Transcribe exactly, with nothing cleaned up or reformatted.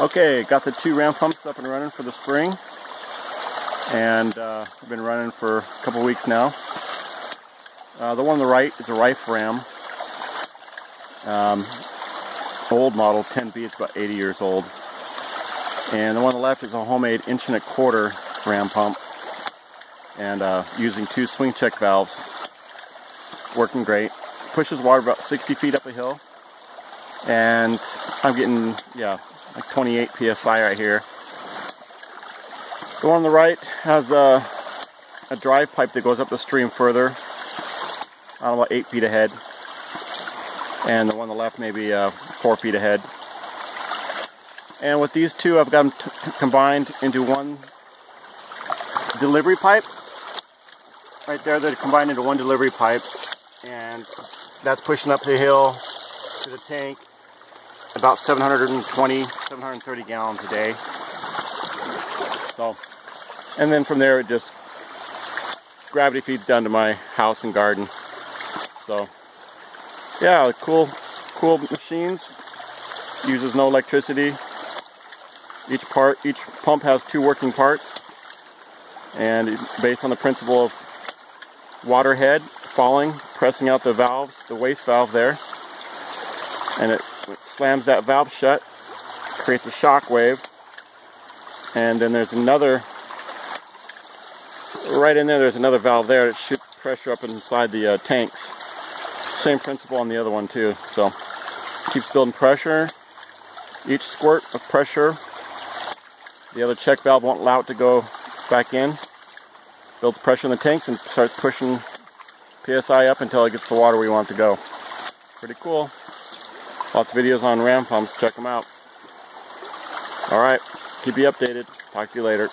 Okay, got the two ram pumps up and running for the spring, and uh, we've been running for a couple weeks now. Uh, the one on the right is a Rife Ram, um, old model ten B, it's about eighty years old, and the one on the left is a homemade inch and a quarter ram pump, and uh, using two swing check valves, working great. Pushes water about sixty feet up a hill, and I'm getting, yeah, like twenty-eight P S I right here. The one on the right has a, a drive pipe that goes up the stream further, on about eight feet ahead. And the one on the left maybe uh, four feet ahead. And with these two, I've got them t combined into one delivery pipe. Right there, they're combined into one delivery pipe. And that's pushing up the hill to the tank. About seven hundred twenty, seven hundred thirty gallons a day. So, and then from there it just gravity feeds down to my house and garden. So, yeah, cool, cool machines. Uses no electricity. Each part, each pump has two working parts, and based on the principle of water head falling, pressing out the valves, the waste valve there, and it slams that valve shut, creates a shock wave, and then there's another, right in there, there's another valve there that shoots pressure up inside the uh, tanks. Same principle on the other one too, so keeps building pressure. Each squirt of pressure, the other check valve won't allow it to go back in, builds pressure in the tanks and starts pushing P S I up until it gets the water where you want it to go. Pretty cool. Lots of videos on ram pumps, check them out. Alright, keep you updated. Talk to you later.